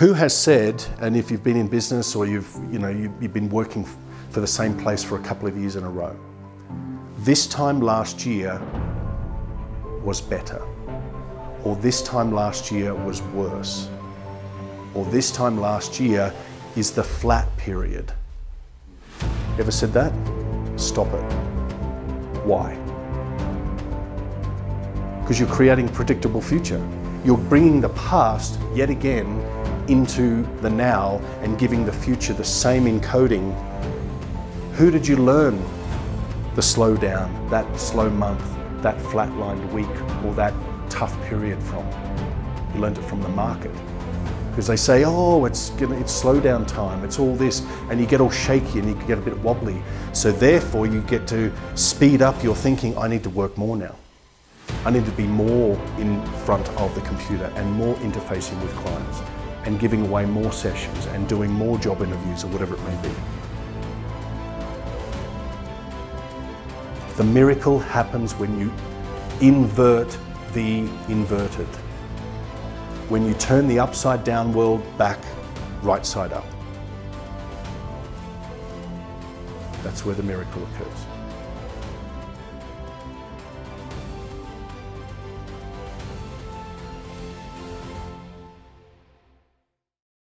Who has said, and if you've been in business or you've been working for the same place for a couple of years in a row, this time last year was better, or this time last year was worse, or this time last year is the flat period. Ever said that? Stop it. Why? Because you're creating a predictable future. You're bringing the past yet again into the now and giving the future the same encoding. Who did you learn the slowdown, that slow month, that flatlined week, or that tough period from? You learned it from the market. Because they say, oh, it's slowdown time, it's all this, and you get all shaky and you get a bit wobbly. So therefore you get to speed up your thinking, I need to work more now. I need to be more in front of the computer and more interfacing with clients and giving away more sessions and doing more job interviews or whatever it may be. The miracle happens when you invert the inverted. When you turn the upside down world back, right side up. That's where the miracle occurs.